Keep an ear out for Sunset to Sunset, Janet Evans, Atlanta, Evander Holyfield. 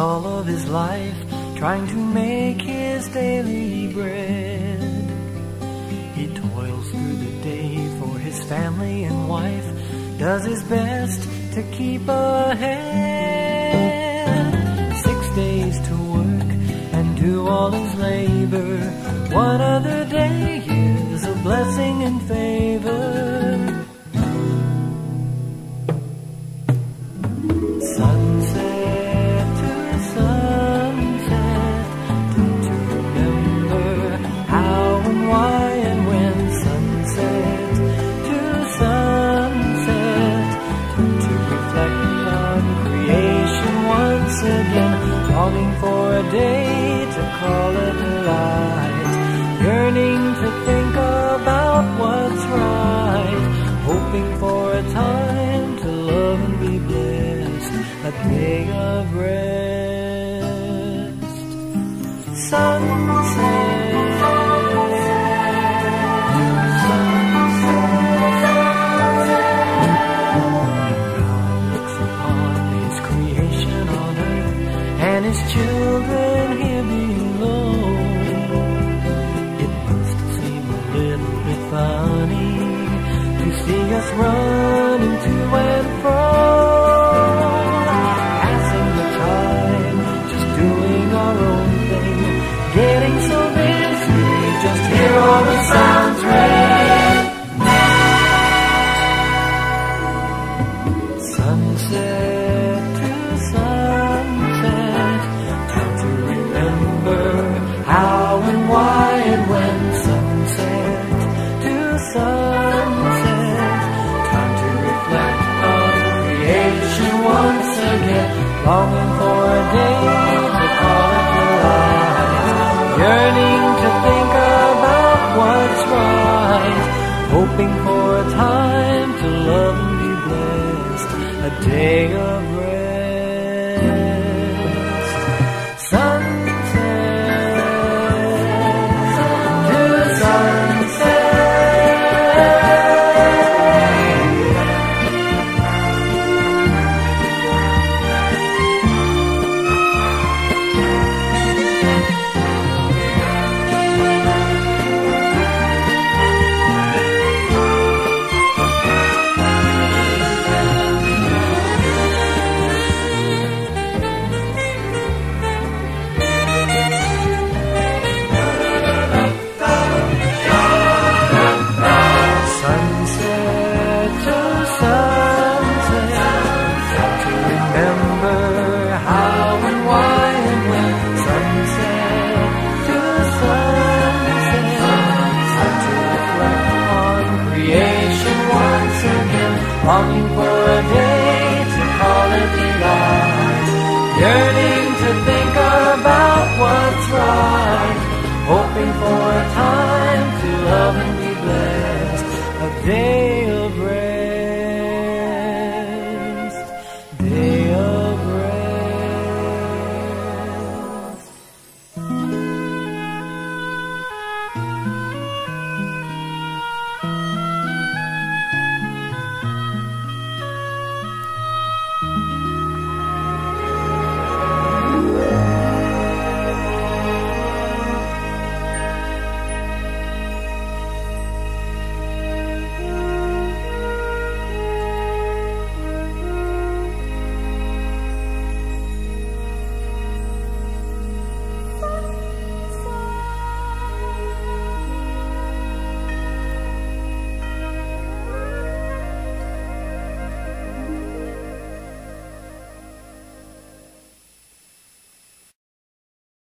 all of his life trying to make his daily bread. He toils through the day for his family and wife, does his best to keep ahead. 6 days to work and do all his labor, one other day is a blessing and favor. Sunset to sunset, to remember how and why and when. Sunset to sunset, to reflect on creation once again, longing for a day to call it light, yearning to think about what's right, hoping for a time to love and be blessed. A day of rest. Sunset. Sunset to sunset, time to remember how and why and when. Sunset to sunset, time to reflect on creation once again, longing for a day to call it your life, yearning to think about what's right, hoping for a time to love and be blessed. A day of rest. Sunset to sunset. Longing for a day to call it delight, yearning to think about what's right, hoping for a time.